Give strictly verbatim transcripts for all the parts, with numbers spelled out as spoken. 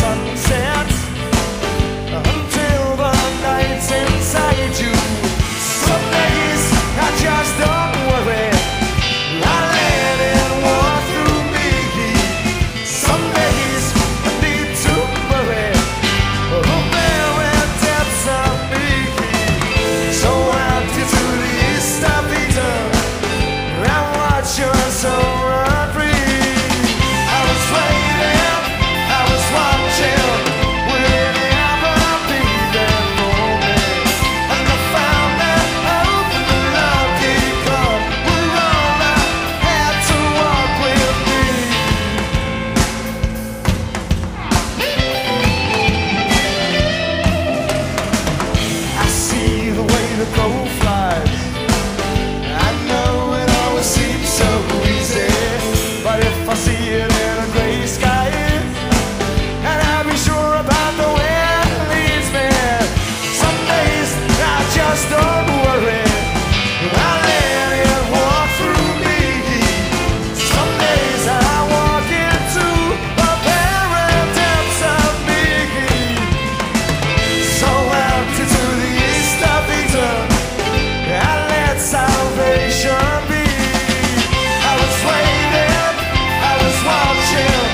sun sets, until the night's inside you. Some days I just don't worry, I let it walk through me. Some days I need to worry, the very depths of me. So empty to the east of Eden, and watch your soul run free. I was waiting, I was watching, would it ever be that moment? And I found that hope and the lucky club were all I had to walk with me. I see the way the crow flies, I know it always seems so easy, but if I see it in a gray sky, and I'll be sure about the way it leads me. Some days I just don't worry, I let it walk through me. Some days I walk into the very depths of me. So empty to the east of Eden, I let salvation be. I was waiting, I was watching,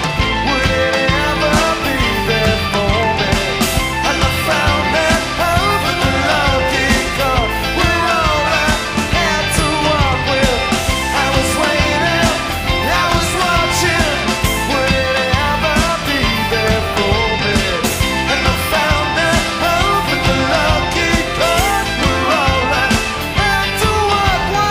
would it ever be that moment? And I found that hope and the lucky club were all I had to walk with. I was waiting, I was watching, would it ever be that moment? And I found that hope and the lucky club were all I had to walk, walk, walk.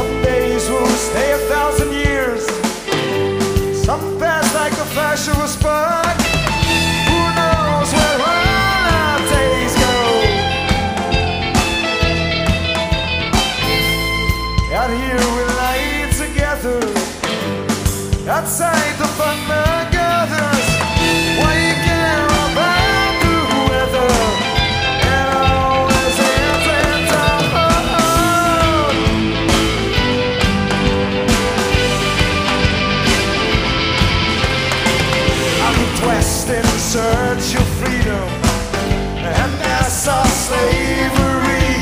Some days will stay a thousand years, some pass like a flash of a spark. Who knows where all our days go? Out here we lie together, outside the fun gathers. Why you care about the weather? It always ends alone. I looked west in search of freedom, and I saw slavery.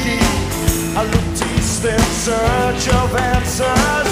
I looked east in search of answers.